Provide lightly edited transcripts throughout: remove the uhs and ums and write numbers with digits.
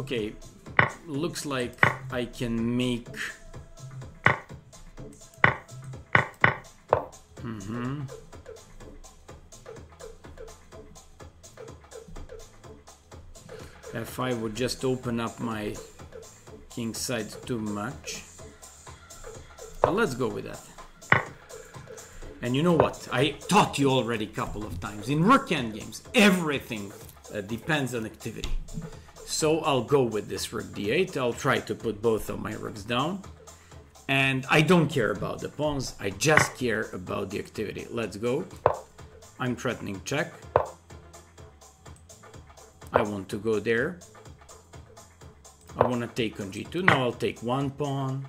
Okay, looks like I can make... If I would just open up my king side too much. But let's go with that. And you know what? I taught you already a couple of times. In Rook-Hand games, everything depends on activity. So I'll go with this Rook D8. I'll try to put both of my rooks down. And I don't care about the pawns. I just care about the activity. Let's go. I'm threatening check. I want to go there. I want to take on G2. Now I'll take one pawn.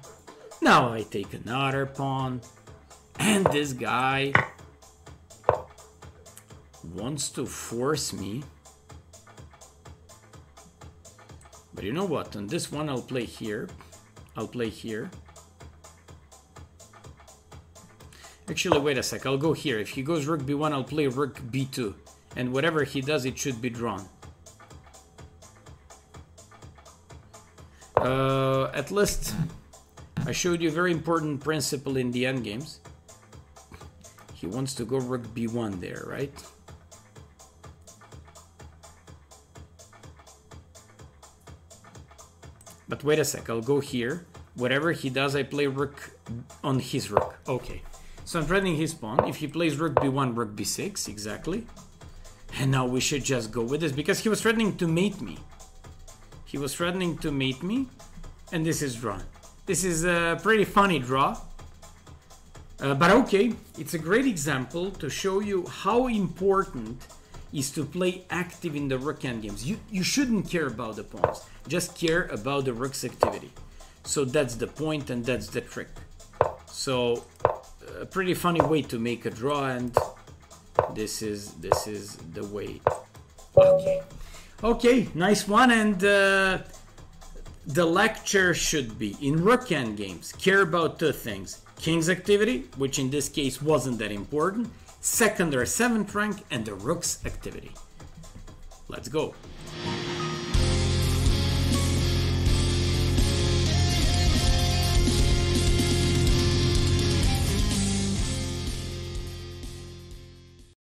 Now I take another pawn. And this guy wants to force me. But you know what? On this one, I'll play here. I'll play here. Actually, wait a sec. I'll go here. If he goes rook B1, I'll play rook B2. And whatever he does, it should be drawn. At least I showed you a very important principle in the endgames. He wants to go rook B1 there, right? But wait a sec, I'll go here. Whatever he does, I play rook on his rook. Okay, so I'm threatening his pawn. If he plays rook B1, rook B6, exactly. And now we should just go with this, because he was threatening to mate me. He was threatening to mate me, and this is drawn. This is a pretty funny draw, but okay, it's a great example to show you how important is to play active in the rook-hand games. You shouldn't care about the pawns, just care about the rook's activity. So that's the point and that's the trick. So a pretty funny way to make a draw, and this is the way. Okay. Okay, nice one, and the lecture should be, in Rook-Hand games, care about two things. King's activity, which in this case wasn't that important, second or seventh rank, and the rook's activity. Let's go.